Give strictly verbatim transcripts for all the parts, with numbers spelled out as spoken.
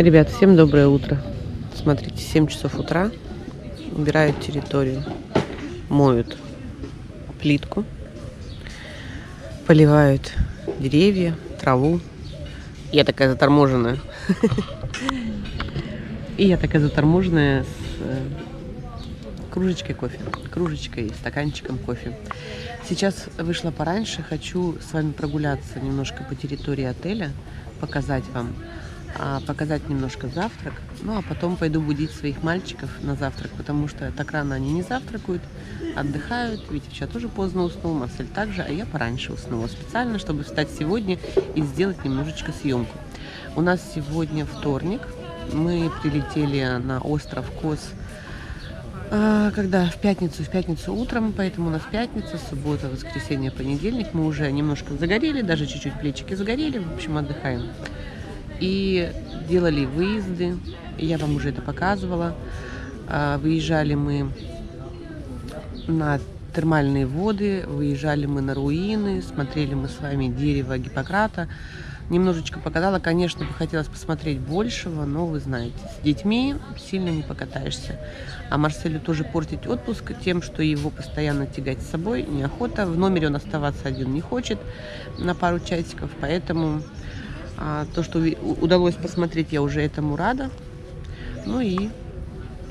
Ребят, всем доброе утро. Смотрите, семь часов утра. Убирают территорию. Моют плитку. Поливают деревья, траву. Я такая заторможенная. И я такая заторможенная с кружечкой кофе. Кружечкой, стаканчиком кофе. Сейчас вышла пораньше. Хочу с вами прогуляться немножко по территории отеля. Показать вам. Показать немножко завтрак. Ну, а потом пойду будить своих мальчиков на завтрак, потому что так рано они не завтракают, отдыхают. Витя вчера тоже поздно уснул, Марсель также, а я пораньше уснула специально, чтобы встать сегодня и сделать немножечко съемку. У нас сегодня вторник. Мы прилетели на остров Кос, когда в пятницу, в пятницу утром, поэтому у нас пятница, суббота, воскресенье, понедельник. Мы уже немножко загорели, даже чуть-чуть плечики загорели, в общем, отдыхаем. И делали выезды, я вам уже это показывала. Выезжали мы на термальные воды, выезжали мы на руины, смотрели мы с вами дерево Гиппократа. Немножечко показала, конечно, бы хотелось посмотреть большего, но вы знаете, с детьми сильно не покатаешься. А Марселю тоже портить отпуск тем, что его постоянно тягать с собой неохота. В номере он оставаться один не хочет на пару часиков, поэтому... А то, что удалось посмотреть, я уже этому рада. Ну и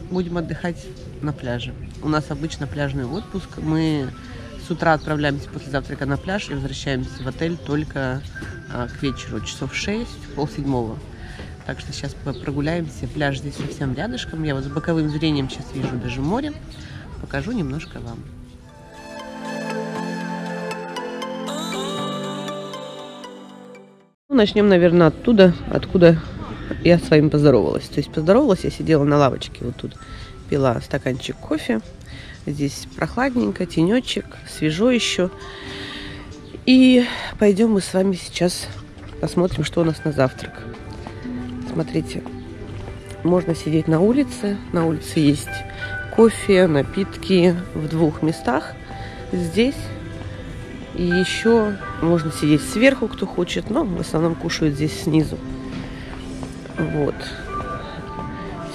будем отдыхать на пляже. У нас обычно пляжный отпуск. Мы с утра отправляемся после завтрака на пляж и возвращаемся в отель только а, к вечеру, часов шесть, полседьмого. Так что сейчас прогуляемся. Пляж здесь совсем рядышком. Я вот с боковым зрением сейчас вижу даже море. Покажу немножко вам. Начнем, наверное, оттуда, откуда я с вами поздоровалась. То есть поздоровалась, я сидела на лавочке вот тут, пила стаканчик кофе. Здесь прохладненько, тенечек, свежо еще. И пойдем мы с вами сейчас посмотрим, что у нас на завтрак. Смотрите, можно сидеть на улице. На улице есть кофе, напитки в двух местах. Здесь... И еще можно сидеть сверху, кто хочет, но в основном кушают здесь снизу. Вот.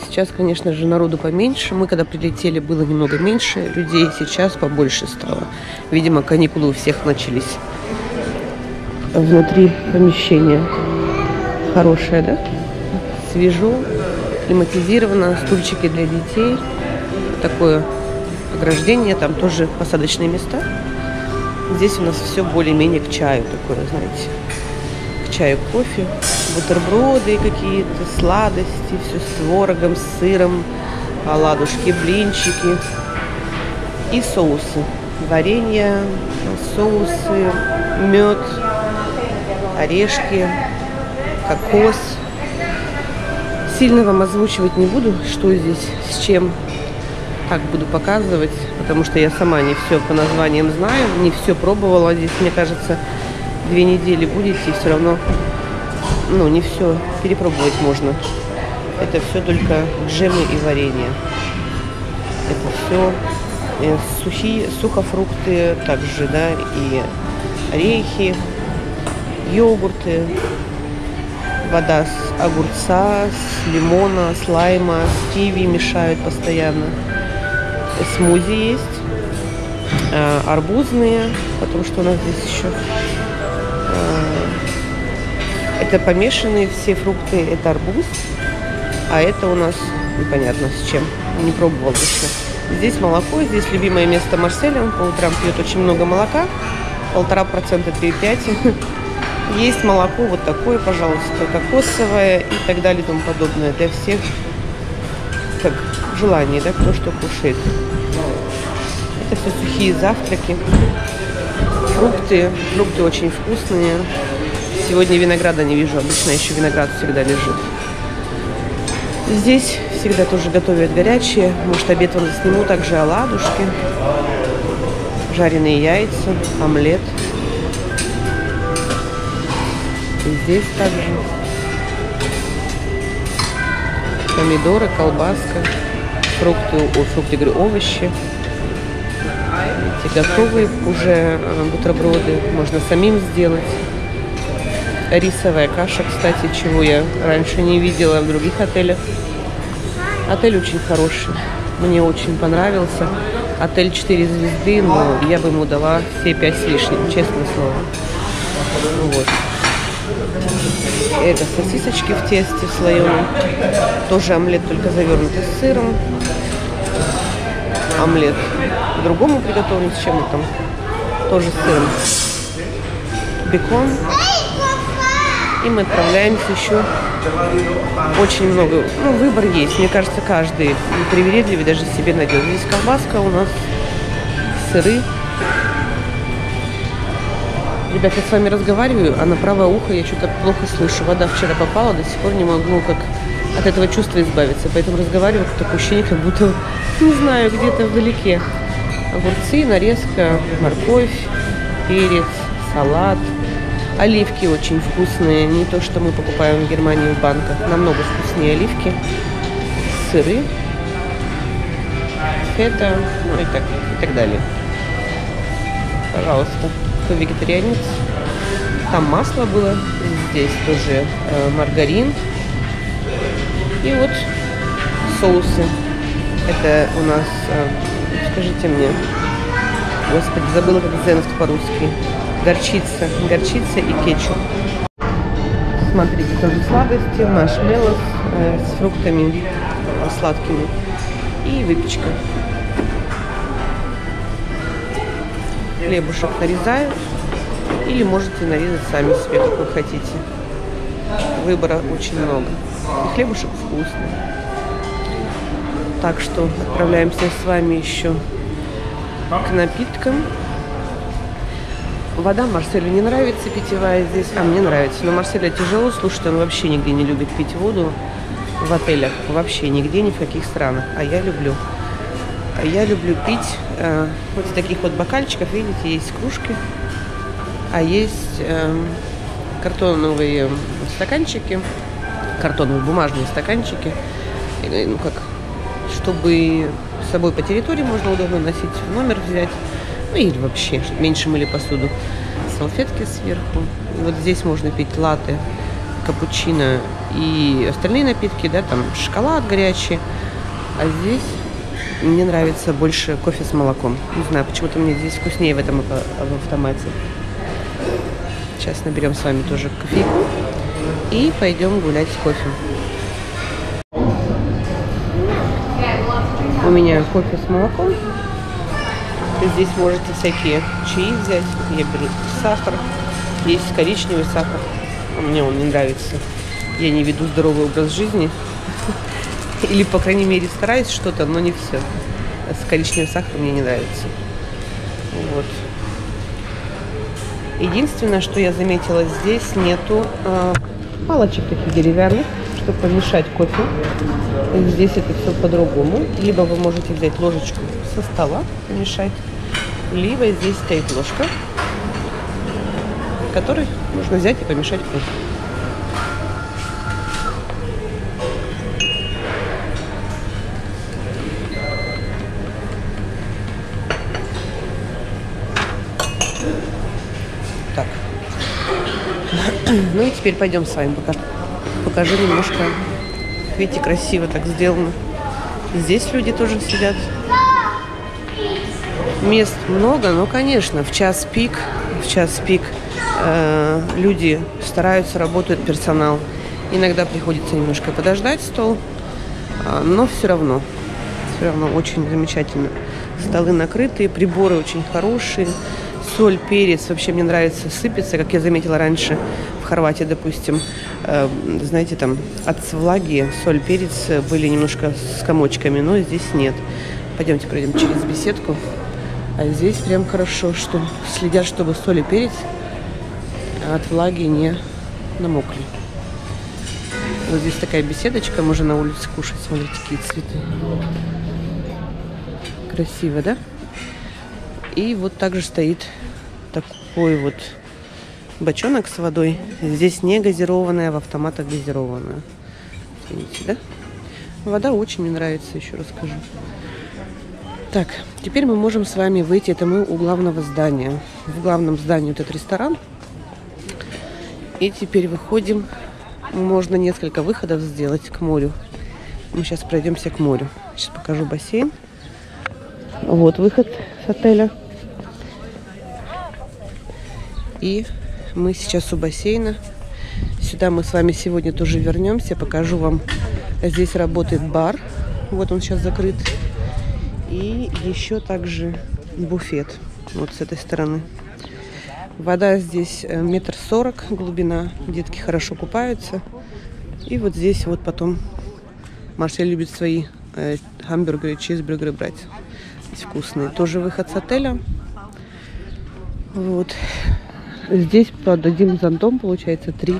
Сейчас, конечно же, народу поменьше. Мы, когда прилетели, было немного меньше людей, сейчас побольше стало. Видимо, каникулы у всех начались. Внутри помещение хорошее, да? Свежо, климатизировано, стульчики для детей. Такое ограждение, там тоже посадочные места. Здесь у нас все более-менее к чаю такое, знаете, к чаю кофе, бутерброды какие-то, сладости, все с творогом, с сыром, оладушки, блинчики и соусы, варенья, соусы, мед, орешки, кокос. Сильно вам озвучивать не буду, что здесь с чем. Так буду показывать, потому что я сама не все по названиям знаю, не все пробовала. Здесь, мне кажется, две недели будете, и все равно, ну, не все перепробовать можно. Это все только джемы и варенье. Это все сухие, сухофрукты также, да, и орехи, йогурты, вода с огурца, с лимона, с лайма, с киви мешают постоянно. Смузи есть, э, арбузные, потому что у нас здесь еще э, это помешанные все фрукты, это арбуз, а это у нас непонятно с чем, не пробовал еще. Здесь молоко, здесь любимое место Марселя, он по утрам пьет очень много молока, полтора процента, три и пять. Есть молоко вот такое, пожалуйста, кокосовое и так далее и тому подобное для всех. Так, желание, да, кто что кушает. Это все сухие завтраки. Фрукты. Фрукты очень вкусные. Сегодня винограда не вижу. Обычно еще виноград всегда лежит. Здесь всегда тоже готовят горячие. Может, обед вам засниму. Также оладушки. Жареные яйца. Омлет. И здесь также... Помидоры, колбаска, фрукты, о, фрукты, говорю, овощи. Эти готовые уже бутерброды, можно самим сделать. рисовая каша, кстати, чего я раньше не видела в других отелях. Отель очень хороший, мне очень понравился. Отель четыре звезды, но я бы ему дала все пять с лишним, честное слово. Вот. Это сосисочки в тесте слоеном. Тоже омлет, только завернутый с сыром. Омлет по-другому приготовлен, с чем-то там. Тоже с сыром. Бекон. И мы отправляемся еще. Очень много. Ну, выбор есть. Мне кажется, каждый привередливый даже себе найдет. Здесь колбаска, у нас сыры. Ребят, я с вами разговариваю, а на правое ухо я что-то плохо слышу. Вода вчера попала, до сих пор не могу как от этого чувства избавиться. Поэтому разговариваю, такое ощущение, как будто, не знаю, где-то вдалеке. Огурцы, нарезка, морковь, перец, салат. Оливки очень вкусные, не то, что мы покупаем в Германии в банках. Намного вкуснее оливки. Сыры, фета, ну и так, и так далее. Пожалуйста. Кто вегетарианец? Там масло было, здесь тоже э, маргарин. И вот соусы. Это у нас, э, скажите мне, господи, забыла, как зенст по-русски. Горчица, горчица и кетчуп. Смотрите, тоже сладости, маршмеллоу э, с фруктами э, сладкими и выпечка. Хлебушек нарезаю, или можете нарезать сами себе, как вы хотите. Выбора очень много. И хлебушек вкусный. Так что отправляемся с вами еще к напиткам. Вода Марселю не нравится питьевая здесь, а мне нравится. Но Марселя тяжело слушать, он вообще нигде не любит пить воду в отелях. Вообще нигде, ни в каких странах. А я люблю. А я люблю пить э, вот из таких вот бокальчиков. Видите, есть кружки, а есть э, картоновые стаканчики, картоновые бумажные стаканчики. Ну как, чтобы с собой по территории можно удобно носить, в номер взять. Ну, или вообще, чтобы меньше мыли посуду. Салфетки сверху. И вот здесь можно пить латте, капучино и остальные напитки, да, там шоколад горячий. А здесь мне нравится больше кофе с молоком. Не знаю, почему-то мне здесь вкуснее в этом автомате. Сейчас наберем с вами тоже кофейку и пойдем гулять с кофе. У меня кофе с молоком. Здесь можете всякие чаи взять. Я беру сахар. Есть коричневый сахар. Мне он не нравится. Я не веду здоровый образ жизни. Или, по крайней мере, стараюсь что-то, но не все. С коричневым сахаром мне не нравится. Вот. Единственное, что я заметила, здесь нету э, палочек таких деревянных, чтобы помешать кофе. Здесь это все по-другому. Либо вы можете взять ложечку со стола, помешать, либо здесь стоит ложка, которой нужно взять и помешать кофе. Так. Ну и теперь пойдем с вами покажу. Покажу немножко. Видите, красиво так сделано. Здесь люди тоже сидят. Мест много, но, конечно, в час пик, в час пик э, люди стараются, работают, персонал. Иногда приходится немножко подождать стол, э, но все равно, все равно очень замечательно. Столы накрытые, приборы очень хорошие, соль, перец, вообще мне нравится, сыпется, как я заметила раньше в Хорватии, допустим, э, знаете, там от влаги соль, перец были немножко с комочками, но здесь нет. Пойдемте пройдем через беседку. А здесь прям хорошо, что следят, чтобы соль и перец от влаги не намокли. Вот здесь такая беседочка, можно на улице кушать. Смотрите, какие цветы. Красиво, да? И вот также стоит такой вот бочонок с водой. Здесь не газированная, в автоматах газированная. Видите, да? Вода очень мне нравится, еще расскажу. Так, теперь мы можем с вами выйти, это мы у главного здания. В главном здании вот этот ресторан. И теперь выходим. Можно несколько выходов сделать к морю. Мы сейчас пройдемся к морю. Сейчас покажу бассейн. Вот выход с отеля. И мы сейчас у бассейна. Сюда мы с вами сегодня тоже вернемся. Покажу вам. Здесь работает бар. Вот он сейчас закрыт. И еще также буфет. Вот с этой стороны. Вода здесь метр сорок глубина. Детки хорошо купаются. И вот здесь вот потом Марсель любит свои э, гамбургеры, чизбургеры брать. Вкусные. Тоже выход с отеля. Вот. Здесь под одним зонтом получается три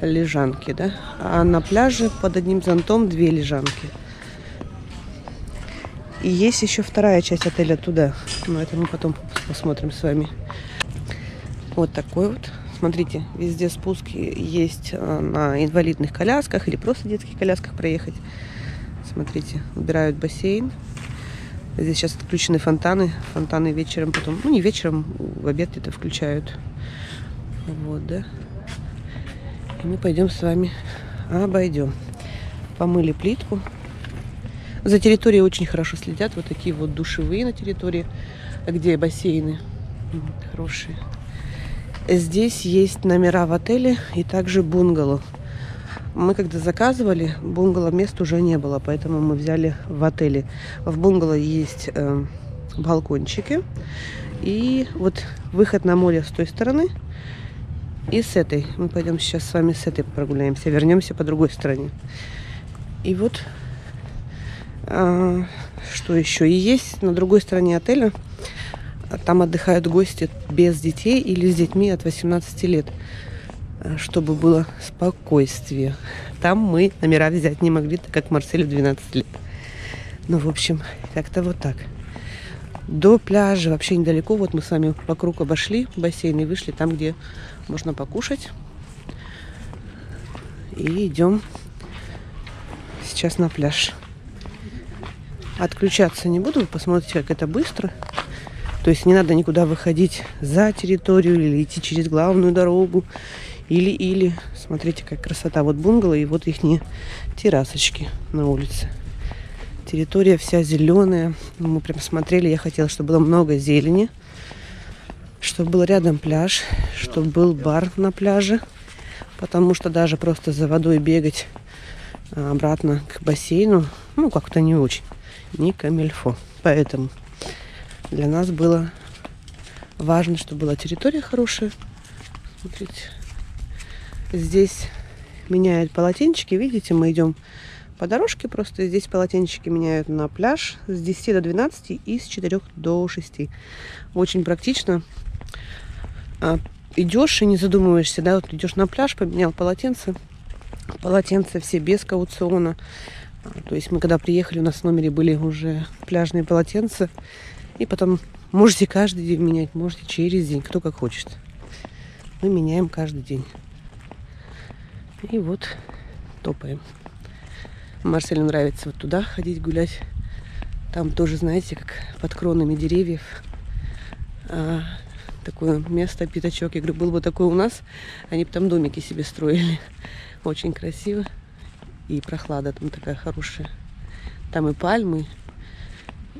лежанки, да? А на пляже под одним зонтом две лежанки. И есть еще вторая часть отеля туда. Но это мы потом посмотрим с вами. Вот такой вот. Смотрите, везде спуски есть на инвалидных колясках или просто детских колясках проехать. Смотрите, убирают бассейн. Здесь сейчас отключены фонтаны. Фонтаны вечером потом, ну не вечером, в обед это включают. Вот, да. И мы пойдем с вами обойдем. Помыли плитку. За территорией очень хорошо следят. Вот такие вот душевые на территории, где бассейны хорошие. Здесь есть номера в отеле и также бунгало. Мы когда заказывали, бунгало мест уже не было, поэтому мы взяли в отеле. В бунгало есть э, балкончики. И вот выход на море с той стороны и с этой. Мы пойдем сейчас с вами с этой прогуляемся, вернемся по другой стороне. И вот э, что еще? И есть на другой стороне отеля. Там отдыхают гости без детей или с детьми от восемнадцати лет, чтобы было спокойствие. Там мы номера взять не могли, так как Марселю двенадцать лет. Ну, в общем, как-то вот так. До пляжа вообще недалеко. Вот мы с вами вокруг обошли бассейн и вышли там, где можно покушать. И идем сейчас на пляж. Отключаться не буду, вы посмотрите, как это быстро. То есть не надо никуда выходить за территорию или идти через главную дорогу. Или-или. Смотрите, как красота. Вот бунгало и вот их террасочки на улице. Территория вся зеленая. Мы прям смотрели. Я хотела, чтобы было много зелени. Чтобы был рядом пляж. Чтобы был бар на пляже. Потому что даже просто за водой бегать обратно к бассейну, ну, как-то не очень. Не камильфо. Поэтому... Для нас было важно, чтобы была территория хорошая. Смотрите. Здесь меняют полотенчики. Видите, мы идем по дорожке просто. Здесь полотенчики меняют на пляж с десяти до двенадцати и с четырёх до шести. Очень практично. Идешь и не задумываешься. Да? Вот идешь на пляж, поменял полотенце. Полотенца все без каучука. То есть мы когда приехали, у нас в номере были уже пляжные полотенца. И потом можете каждый день менять, можете через день, кто как хочет. Мы меняем каждый день. И вот топаем. Марселю нравится вот туда ходить гулять. Там тоже, знаете, как под кронами деревьев. А, такое место, пятачок. Я говорю, был бы такой у нас, они бы там домики себе строили. Очень красиво. И прохлада там такая хорошая. Там и пальмы,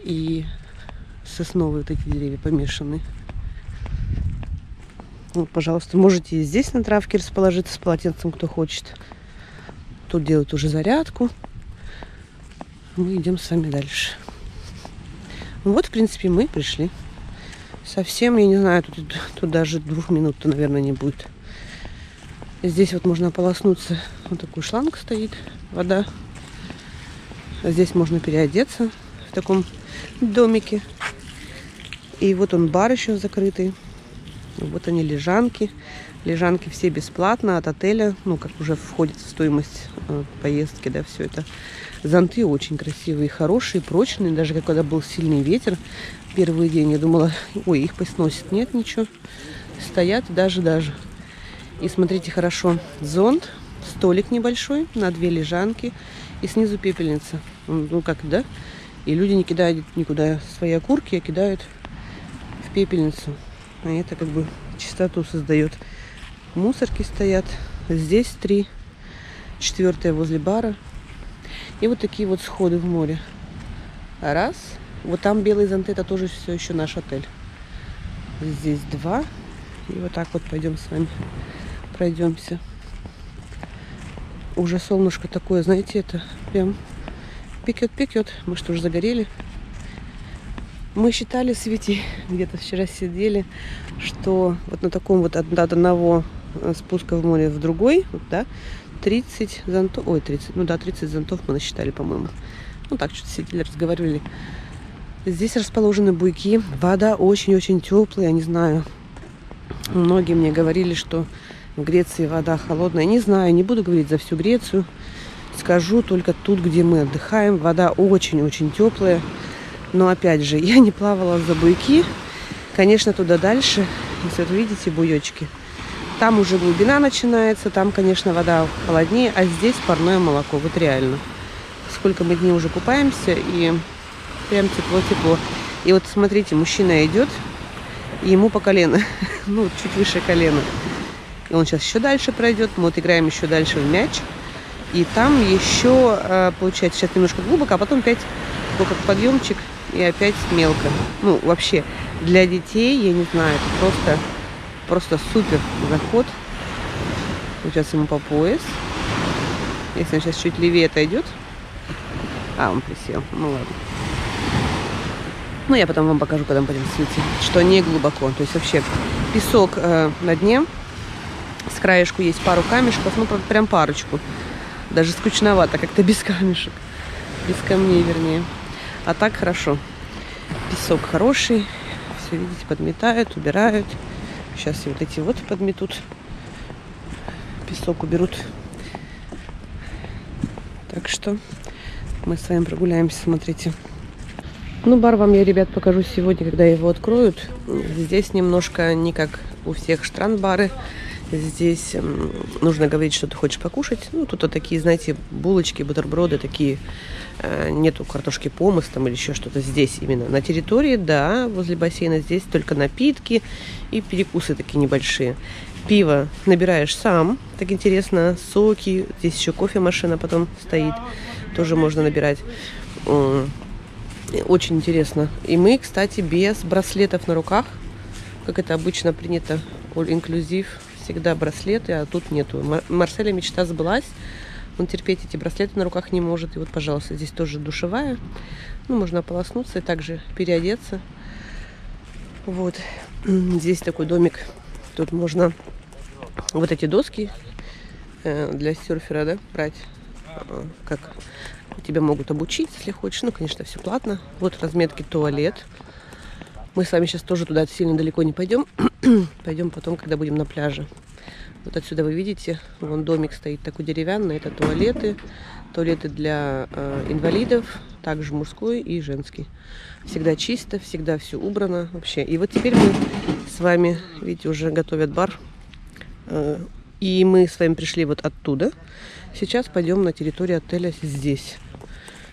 и... сосновые вот эти деревья помешаны. Вот, пожалуйста, можете и здесь на травке расположиться с полотенцем, кто хочет. Тут делают уже зарядку. Мы идем с вами дальше. Вот, в принципе, мы пришли. Совсем, я не знаю, тут, тут даже двух минут-то, наверное, не будет. Здесь вот можно ополоснуться. Вот такой шланг стоит, вода. Здесь можно переодеться в таком домике. И вот он, бар еще закрытый. Вот они, лежанки. Лежанки все бесплатно от отеля. Ну, как уже входит в стоимость э, поездки, да, все это. Зонты очень красивые, хорошие, прочные. Даже когда был сильный ветер первый день, я думала, ой, их посносит. Нет, ничего. Стоят даже-даже. И смотрите, хорошо. Зонт, столик небольшой на две лежанки. И снизу пепельница. Ну, как, да? И люди не кидают никуда свои окурки, а кидают... пепельницу. И это как бы чистоту создает. мусорки стоят. Здесь три. Четвертая возле бара. И вот такие вот сходы в море. Раз. Вот там белый зонт, это тоже все еще наш отель. Здесь два. И вот так вот пойдем с вами пройдемся. Уже солнышко такое, знаете, это прям пекет-пекет. Мы что, уже загорели? Мы считали с Витей, где-то вчера сидели, что вот на таком вот от одного спуска в море в другой, вот, да, тридцать зонтов, ой, тридцать, ну да, тридцать зонтов мы насчитали, по-моему. Ну так, что-то сидели, разговаривали. Здесь расположены буйки, вода очень-очень теплая, не знаю. Многие мне говорили, что в Греции вода холодная. Не знаю, не буду говорить за всю Грецию. Скажу только тут, где мы отдыхаем. Вода очень-очень теплая. Но опять же, я не плавала за буйки. Конечно, туда дальше. Если вы видите буечки. Там уже глубина начинается. Там, конечно, вода холоднее. А здесь парное молоко. Вот реально. Сколько мы дней уже купаемся. И прям тепло-тепло. И вот смотрите, мужчина идет. И ему по колено. Ну, чуть выше колена. И он сейчас еще дальше пройдет. Мы вот играем еще дальше в мяч. И там еще, получается, сейчас немножко глубоко, а потом опять только подъемчик и опять мелко. Ну, вообще, для детей, я не знаю, это просто, просто супер заход. Получается, ему по пояс. Если он сейчас чуть левее отойдет. А, он присел. Ну, ладно. Ну, я потом вам покажу, когда мы пойдем в свете, что не глубоко. То есть, вообще, песок э, на дне. С краешку есть пару камешков, ну прям парочку. Даже скучновато, как-то без камешек. Без камней, вернее. А так хорошо. Песок хороший. Все, видите, подметают, убирают. Сейчас и вот эти вот подметут. Песок уберут. Так что мы с вами прогуляемся, смотрите. Ну, бар вам я, ребят, покажу сегодня, когда его откроют. Здесь немножко не как у всех штранд-бары. Здесь нужно говорить, что ты хочешь покушать. Ну, тут вот такие, знаете, булочки, бутерброды такие. Нету картошки помыс там или еще что-то здесь именно. На территории, да, возле бассейна здесь только напитки и перекусы такие небольшие. Пиво набираешь сам, так интересно, соки. Здесь еще кофемашина потом стоит, тоже можно набирать. Очень интересно. И мы, кстати, без браслетов на руках, как это обычно принято, all-inclusive. Всегда браслеты, а тут нету. Марселя мечта сбылась. Он терпеть эти браслеты на руках не может. И вот, пожалуйста, здесь тоже душевая. Ну, можно ополоснуться и также переодеться. Вот. Здесь такой домик. Тут можно вот эти доски для серфера, да, брать. Как тебя могут обучить, если хочешь. Ну, конечно, все платно. Вот разметки туалет. Мы с вами сейчас тоже туда сильно далеко не пойдем. Пойдем потом, когда будем на пляже. Вот отсюда вы видите, вон домик стоит такой деревянный. Это туалеты. Туалеты для э, инвалидов. Также мужской и женский. Всегда чисто, всегда все убрано вообще. И вот теперь мы с вами, видите, уже готовят бар. Э, и мы с вами пришли вот оттуда. Сейчас пойдем на территорию отеля здесь.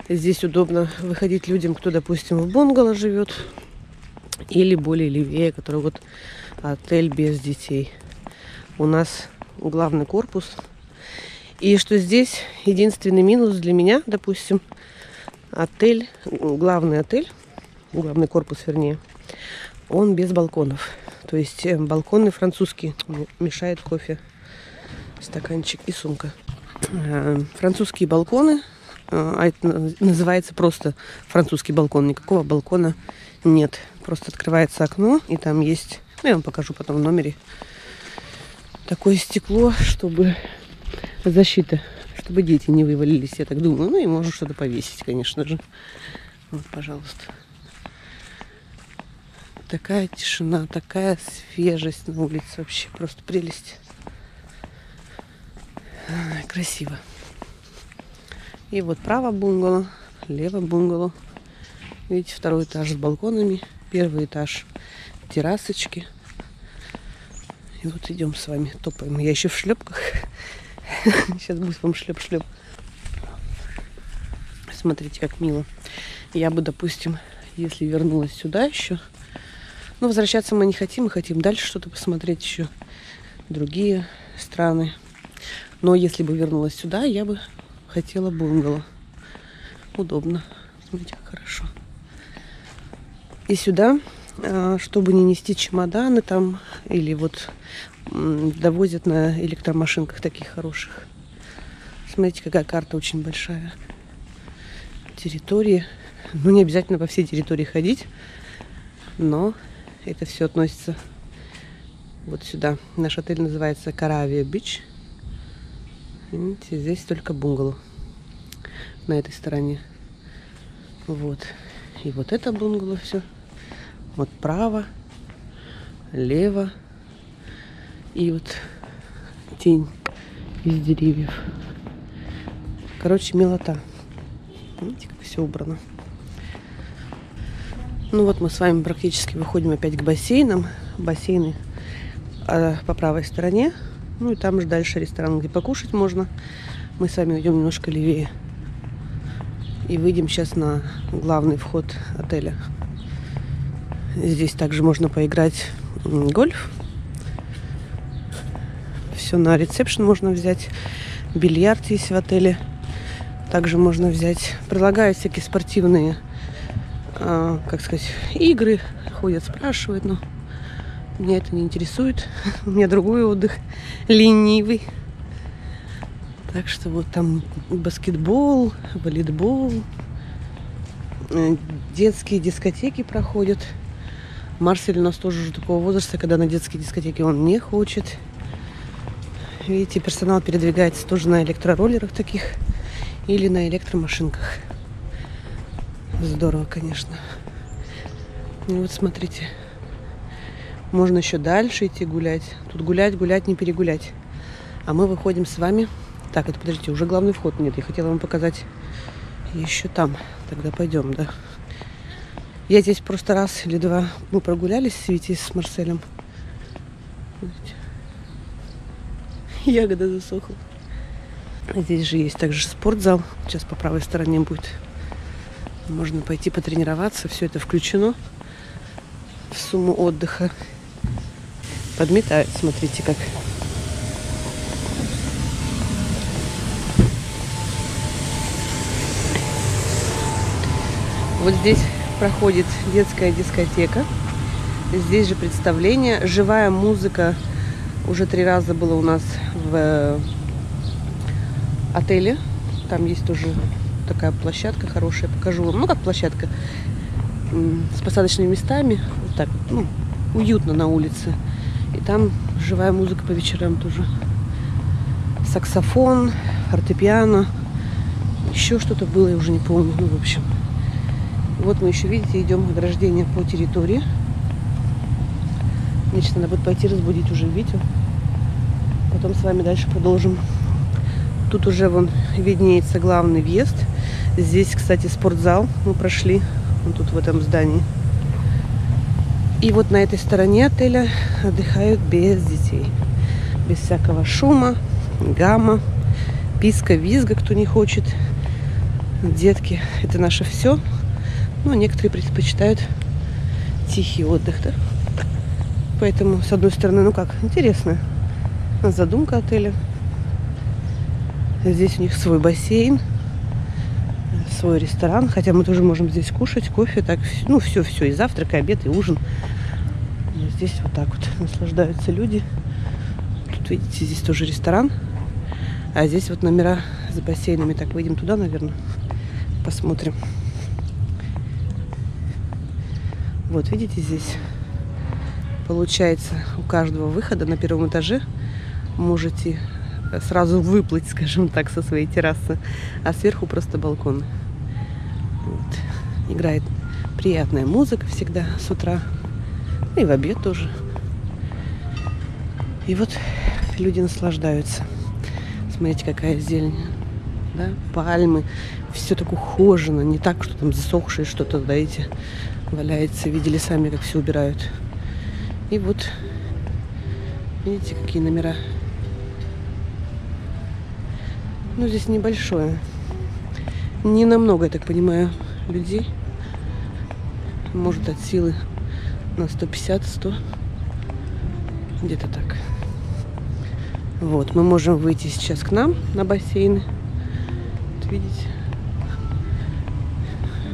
Здесь удобно выходить людям, кто, допустим, в бунгало живет. Или более левее, который вот отель без детей. У нас главный корпус. И что здесь единственный минус для меня, допустим, отель, главный отель, главный корпус, вернее, он без балконов. То есть балконы французские, мешает кофе, стаканчик и сумка. Французские балконы. А это называется просто французский балкон. Никакого балкона нет. Просто открывается окно, и там есть... Ну, я вам покажу потом в номере. Такое стекло, чтобы... Защита. Чтобы дети не вывалились, я так думаю. Ну, и можно что-то повесить, конечно же. Вот, пожалуйста. Такая тишина, такая свежесть на улице. Вообще просто прелесть. Красиво. И вот право бунгало, лево бунгало. Видите, второй этаж с балконами, первый этаж террасочки. И вот идем с вами, топаем. Я еще в шлепках. Сейчас будет вам шлеп-шлеп. Смотрите, как мило. Я бы, допустим, если вернулась сюда еще. Но возвращаться мы не хотим, мы хотим дальше что-то посмотреть еще. другие страны. Но если бы вернулась сюда, я бы хотела бунгало. Удобно. Смотрите, как хорошо. И сюда, чтобы не нести чемоданы там, или вот довозят на электромашинках таких хороших. Смотрите, какая карта очень большая. Территории. Ну, не обязательно по всей территории ходить, но это все относится вот сюда. Наш отель называется Caravia Beach. Видите, здесь только бунгало на этой стороне. Вот. И вот это бунгало все. Вот право, лево. И вот тень из деревьев. Короче, милота. Видите, как все убрано. Ну вот мы с вами практически выходим опять к бассейнам. Бассейны а, по правой стороне. Ну и там же дальше ресторан, где покушать можно. Мы с вами идем немножко левее. И выйдем сейчас на главный вход отеля. Здесь также можно поиграть в гольф. Все на ресепшн можно взять. Бильярд есть в отеле. Также можно взять. Предлагают всякие спортивные, а, как сказать, игры. Ходят, спрашивают, но меня это не интересует. У меня другой отдых, ленивый. Так что вот там баскетбол, волейбол, детские дискотеки проходят. Марсель у нас тоже уже такого возраста, когда на детские дискотеки он не хочет. Видите, персонал передвигается тоже на электророллерах таких. Или на электромашинках. Здорово, конечно. И вот смотрите. Можно еще дальше идти гулять. Тут гулять, гулять, не перегулять. А мы выходим с вами. Так, это подождите, уже главный вход нет. Я хотела вам показать еще там. Тогда пойдем, да. Я здесь просто раз или два мы прогулялись с Витей, с Марселем. Ягода засохла. Здесь же есть также спортзал. Сейчас по правой стороне будет. Можно пойти потренироваться. Все это включено в сумму отдыха. Подметают, смотрите, как. Вот здесь проходит детская дискотека. Здесь же представление. Живая музыка уже три раза была у нас в... отели. Там есть тоже такая площадка хорошая. Покажу вам. Ну, как площадка с посадочными местами. Вот так, ну, уютно на улице. И там живая музыка по вечерам тоже. Саксофон, фортепиано. Еще что-то было, я уже не помню. Ну, в общем. Вот мы еще, видите, идем ограждение по территории. Мне надо будет пойти разбудить уже Витю. Потом с вами дальше продолжим. Тут уже вон виднеется главный въезд. Здесь, кстати, спортзал мы прошли. Вот тут в этом здании. И вот на этой стороне отеля отдыхают без детей. Без всякого шума, гамма, писка, визга, кто не хочет. Детки, это наше все. Но некоторые предпочитают тихий отдых. Да? Поэтому, с одной стороны, ну как, интересно. Задумка отеля. Здесь у них свой бассейн, свой ресторан. Хотя мы тоже можем здесь кушать кофе, так, ну, все-все. И завтрак, и обед, и ужин. И здесь вот так вот наслаждаются люди. Тут, видите, здесь тоже ресторан. А здесь вот номера с бассейнами. Так, выйдем туда, наверное. Посмотрим. Вот, видите, здесь получается у каждого выхода на первом этаже можете... сразу выплыть, скажем так, со своей террасы, а сверху просто балкон. Вот. Играет приятная музыка всегда с утра, и в обед тоже. И вот люди наслаждаются. Смотрите, какая зелень, да? Пальмы, все так ухожено, не так, что там засохшее что-то, знаете, валяется. Видели сами, как все убирают. И вот, видите, какие номера. Ну, здесь небольшое. Не намного, я так понимаю, людей. Может, от силы на сто пятьдесят - сто. Где-то так. Вот, мы можем выйти сейчас к нам на бассейн. Вот, видите?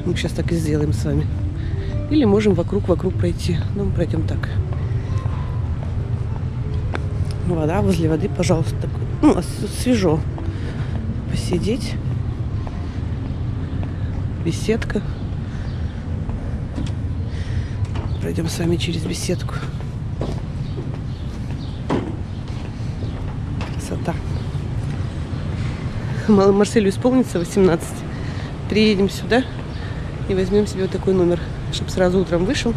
Мы сейчас так и сделаем с вами. Или можем вокруг-вокруг пройти. Но мы пройдем так. Вода, возле воды, пожалуйста. Так, ну, свежо. Посидеть. Беседка. Пройдем с вами через беседку. Красота. Марселю исполнится восемнадцать. Приедем сюда и возьмем себе вот такой номер, чтобы сразу утром вышел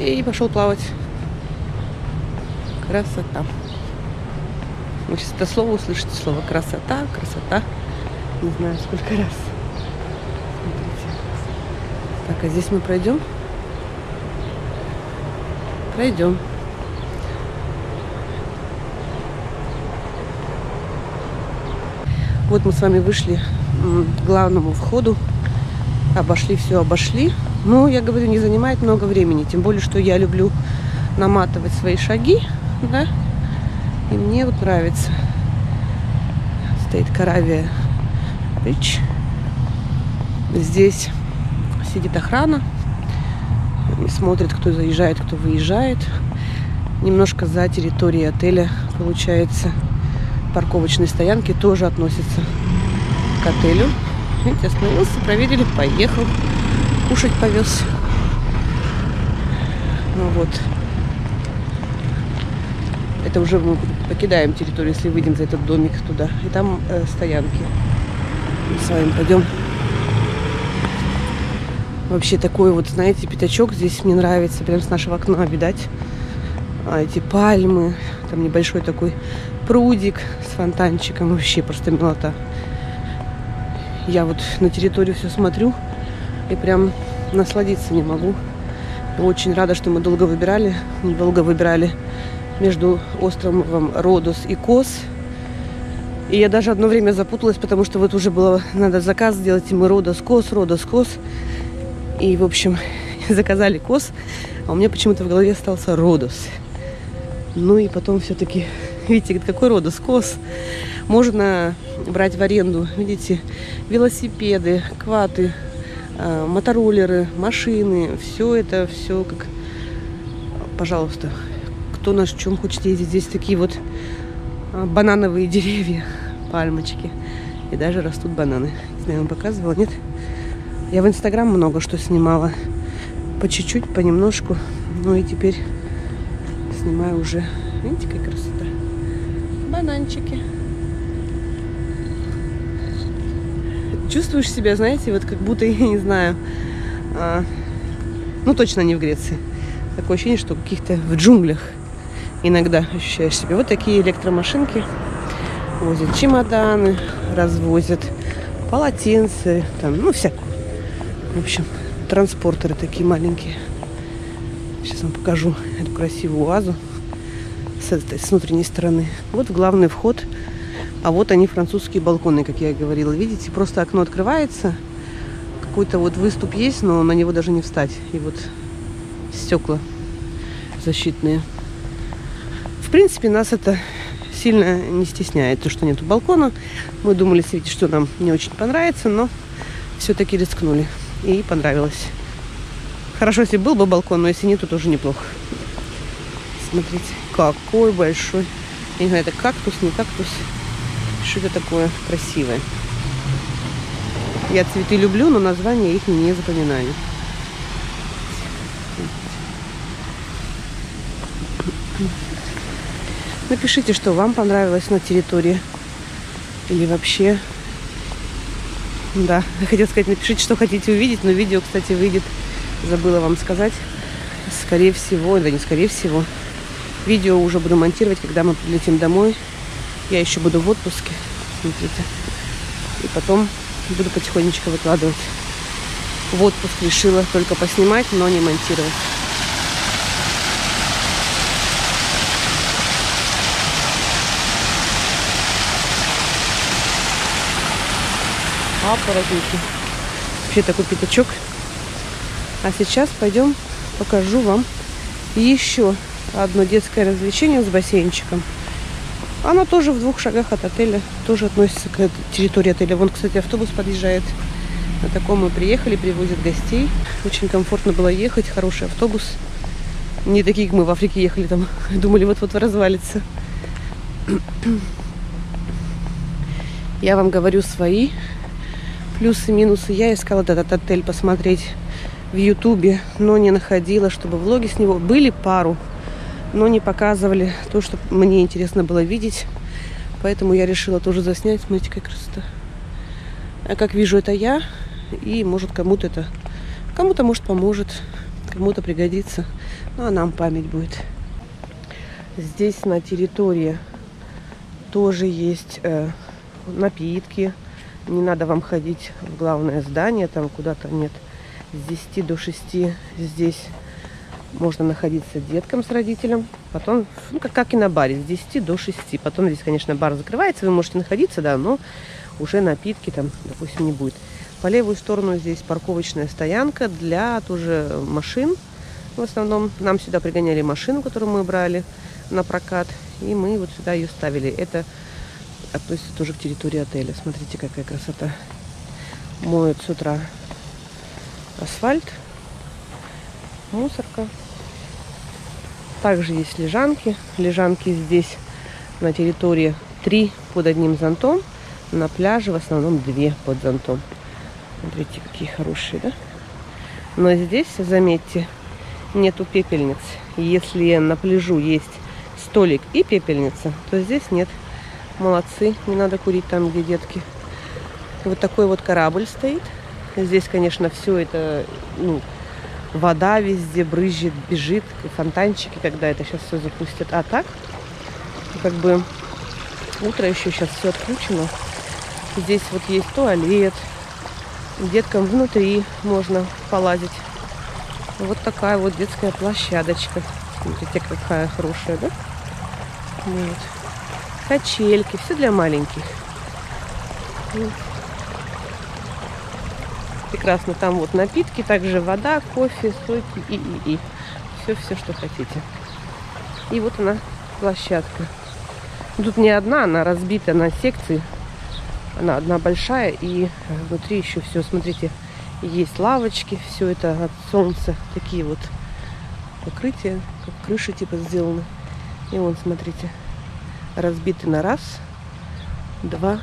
и пошел плавать. Красота. Вы сейчас это слово услышите, слово красота, красота. Не знаю, сколько раз. Смотрите. Так, а здесь мы пройдем. Пройдем. Вот мы с вами вышли к главному входу. Обошли все, обошли. Но, я говорю, не занимает много времени. Тем более, что я люблю наматывать свои шаги. Да? И мне вот нравится. Стоит Caravia Beach. Здесь сидит охрана. Они смотрят, кто заезжает, кто выезжает. Немножко за территорией отеля, получается, парковочные стоянки тоже относятся к отелю. Видите, остановился, проверили, поехал. Кушать повез. Ну вот. Это уже мы покидаем территорию, если выйдем за этот домик туда. И там э, стоянки. Мы с вами пойдем. Вообще такой вот, знаете, пятачок здесь мне нравится. Прям с нашего окна видать. А эти пальмы. Там небольшой такой прудик с фонтанчиком. Вообще просто милота. Я вот на территорию все смотрю и прям насладиться не могу. Очень рада, что мы долго выбирали. Мы долго выбирали между островом Родос и Кос. И я даже одно время запуталась, потому что вот уже было, надо заказ сделать, и мы Родос, Кос, Родос, Кос. И, в общем, заказали Кос, а у меня почему-то в голове остался Родос. Ну и потом все-таки, видите, какой Родос, Кос. Можно брать в аренду, видите, велосипеды, кваты, мотороллеры, машины. Все это, все как... Пожалуйста, кто на чем хочет ездить. Здесь такие вот банановые деревья, пальмочки. И даже растут бананы. Не знаю, вам показывала, нет? Я в Инстаграм много что снимала. По чуть-чуть, понемножку. Ну и теперь снимаю уже. Видите, какая красота. Бананчики. Чувствуешь себя, знаете, вот как будто, я не знаю, а, ну точно не в Греции. Такое ощущение, что каких-то в джунглях иногда ощущаешь себя. Вот такие электромашинки возят чемоданы, развозят полотенцы, там, ну всякое. В общем, транспортеры такие маленькие. Сейчас вам покажу эту красивую оазу с, этой, с внутренней стороны. Вот главный вход. А вот они, французские балконы, как я и говорила. Видите, просто окно открывается. Какой-то вот выступ есть, но на него даже не встать. И вот стекла защитные. В принципе, нас это сильно не стесняет, то, что нету балкона. Мы думали, что нам не очень понравится, но все-таки рискнули. И понравилось. Хорошо, если был бы балкон, но если нет, то тоже неплохо. Смотрите, какой большой. Я не знаю, это кактус, не кактус. Что-то такое красивое. Я цветы люблю, но названия их не запоминаю. Напишите, что вам понравилось на территории. Или вообще... Да, я хотела сказать, напишите, что хотите увидеть. Но видео, кстати, выйдет, забыла вам сказать. Скорее всего, да не скорее всего. Видео уже буду монтировать, когда мы прилетим домой. Я еще буду в отпуске, смотрите. И потом буду потихонечку выкладывать. В отпуск решила только поснимать, но не монтировать. Аппаратники. Вообще такой пятачок. А сейчас пойдем покажу вам еще одно детское развлечение с бассейнчиком. Она тоже в двух шагах от отеля, тоже относится к территории отеля. Вон, кстати, автобус подъезжает. На таком мы приехали, привозят гостей. Очень комфортно было ехать, хороший автобус. Не такие, как мы в Африке ехали, там думали, вот-вот развалится. Я вам говорю свои плюсы, минусы. Я искала этот отель посмотреть в Ютубе, но не находила, чтобы влоги с него были пару, но не показывали то, что мне интересно было видеть. Поэтому я решила тоже заснять. Смотрите, какая красота. А как вижу, это я. И может кому-то это, кому-то может поможет, кому-то пригодится. Ну а нам память будет. Здесь на территории тоже есть э, напитки. Не надо вам ходить в главное здание, там куда-то нет. С десяти до шести здесь можно находиться деткам с родителем. Потом, ну, как, как и на баре, с десяти до шести. Потом здесь, конечно, бар закрывается, вы можете находиться, да, но уже напитки там, допустим, не будет. По левую сторону здесь парковочная стоянка для тоже машин. В основном нам сюда пригоняли машину, которую мы брали на прокат. И мы вот сюда ее ставили. Это относится тоже к территории отеля. Смотрите, какая красота. Моют с утра асфальт, мусорка. Также есть лежанки. Лежанки здесь на территории три под одним зонтом. На пляже в основном две под зонтом. Смотрите, какие хорошие, да? Но здесь, заметьте, нету пепельниц. Если на пляжу есть столик и пепельница, то здесь нет. Молодцы, не надо курить там, где детки. Вот такой вот корабль стоит. Здесь, конечно, все это, ну, вода везде брызжет, бежит, фонтанчики, когда это сейчас все запустят. А так, как бы, утро еще, сейчас все отключено. Здесь вот есть туалет. Деткам внутри можно полазить. Вот такая вот детская площадочка. Смотрите, какая хорошая, да? Вот. Качельки, все для маленьких. Прекрасно. Там вот напитки, также вода, кофе, соки и и и все-все, что хотите. И вот она, площадка. Тут не одна, она разбита на секции. Она одна большая, и внутри еще все, смотрите, есть лавочки, все это от солнца, такие вот покрытия, как крыши типа сделаны. И вон, смотрите, разбиты на раз, два,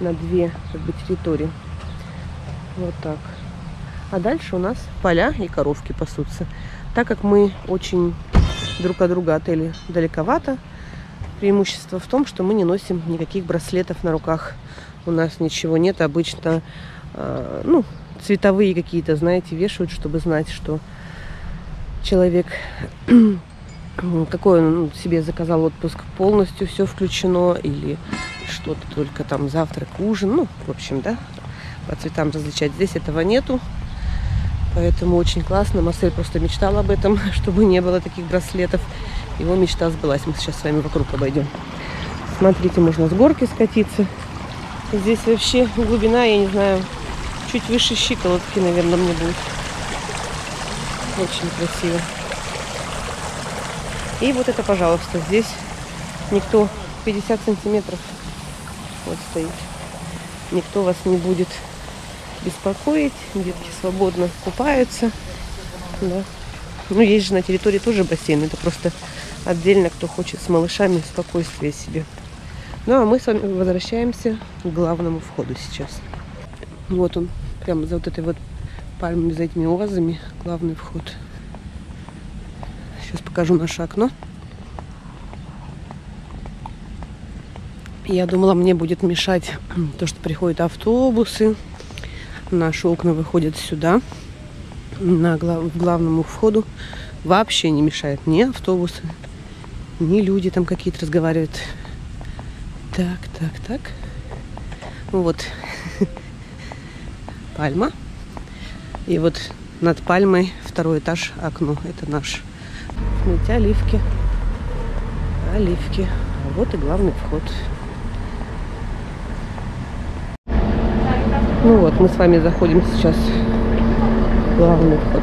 на две, как бы, территории. Вот так. А дальше у нас поля и коровки пасутся. Так как мы очень друг от друга отели далековато, преимущество в том, что мы не носим никаких браслетов на руках. У нас ничего нет. Обычно э, ну, цветовые какие-то, знаете, вешают, чтобы знать, что человек, какой он себе заказал отпуск, полностью все включено, или что-то только там завтрак, ужин. Ну, в общем, да. По цветам различать. Здесь этого нету, поэтому очень классно. Марсель просто мечтал об этом, чтобы не было таких браслетов. Его мечта сбылась. Мы сейчас с вами вокруг обойдем. Смотрите, можно с горки скатиться. Здесь вообще глубина, я не знаю, чуть выше щиколотки, наверное, мне будет. Очень красиво. И вот это, пожалуйста, здесь никто, пятьдесят сантиметров вот стоит. Никто вас не будет беспокоить. Детки свободно купаются. Да. Ну, есть же на территории тоже бассейн. Это просто отдельно, кто хочет с малышами, спокойствие себе. Ну, а мы с вами возвращаемся к главному входу сейчас. Вот он, прямо за вот этой вот пальмой, за этими уазами, главный вход. Сейчас покажу наше окно. Я думала, мне будет мешать то, что приходят автобусы. Наши окна выходят сюда, на глав... к главному входу. Вообще не мешает ни автобусы, ни люди там какие-то разговаривают. Так, так, так. Вот пальма. И вот над пальмой второй этаж, окно. Это наш. Смотрите, оливки. Оливки. Вот и главный вход. Ну вот, мы с вами заходим сейчас в главный вход.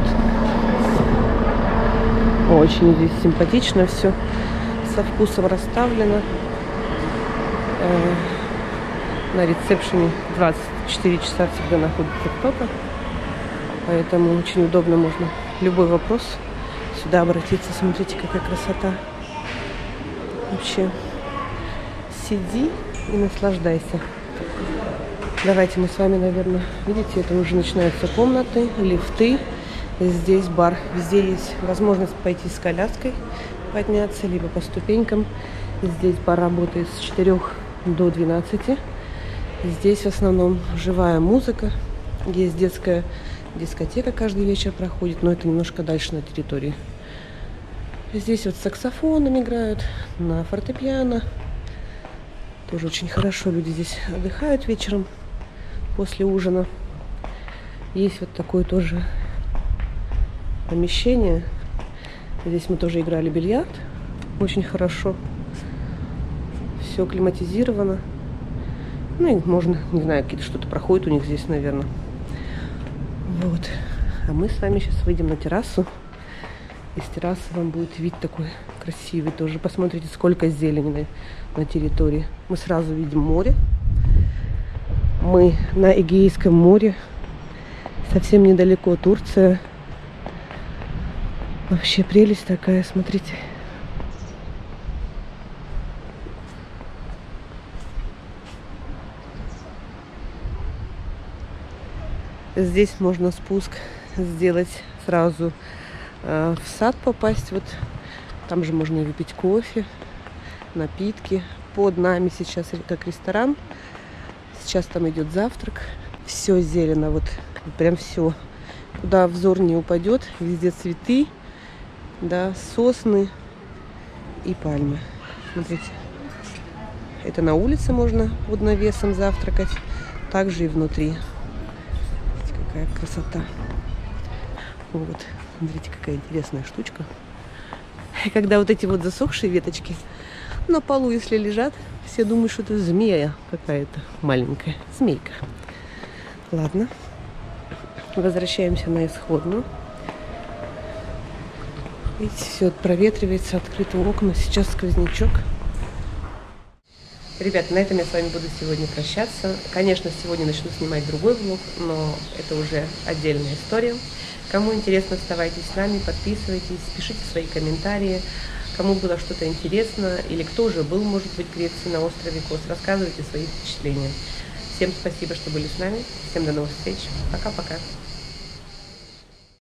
Очень здесь симпатично все, со вкусом расставлено. на ресепшене двадцать четыре часа всегда находится кто-то. Поэтому очень удобно, можно любой вопрос сюда обратиться. Смотрите, какая красота. Вообще, сиди и наслаждайся. Давайте мы с вами, наверное, видите, это уже начинаются комнаты, лифты. Здесь бар. Везде есть возможность пойти с коляской, подняться, либо по ступенькам. Здесь бар работает с четырёх до двенадцати. Здесь в основном живая музыка. Есть детская дискотека, каждый вечер проходит, но это немножко дальше на территории. Здесь вот саксофоном играют, на фортепиано. Тоже очень хорошо люди здесь отдыхают вечером после ужина. Есть вот такое тоже помещение. Здесь мы тоже играли бильярд. Очень хорошо. Все климатизировано. Ну и можно, не знаю, какие-то что-то проходит у них здесь, наверное. Вот. А мы с вами сейчас выйдем на террасу. Из террасы вам будет вид такой красивый тоже. Посмотрите, сколько зелени на, на территории. Мы сразу видим море. Мы на Эгейском море. Совсем недалеко Турция. Вообще прелесть такая, смотрите. Здесь можно спуск сделать сразу, э, в сад попасть. Вот там же можно выпить кофе, напитки. Под нами сейчас как ресторан. Сейчас там идет завтрак. Все зелено, вот прям все. Куда взор не упадет, везде цветы. Да, сосны и пальмы. Смотрите, это на улице можно под навесом завтракать, также и внутри. Смотрите, какая красота. Вот, смотрите, какая интересная штучка. И когда вот эти вот засохшие веточки на полу, если лежат, все думают, что это змея какая-то маленькая, змейка. Ладно, возвращаемся на исходную. Видите, все проветривается, открыты окна, сейчас сквознячок. Ребята, на этом я с вами буду сегодня прощаться. Конечно, сегодня начну снимать другой влог, но это уже отдельная история. Кому интересно, оставайтесь с нами, подписывайтесь, пишите свои комментарии. Кому было что-то интересно, или кто уже был, может быть, в Греции на острове Кос, рассказывайте свои впечатления. Всем спасибо, что были с нами. Всем до новых встреч. Пока-пока.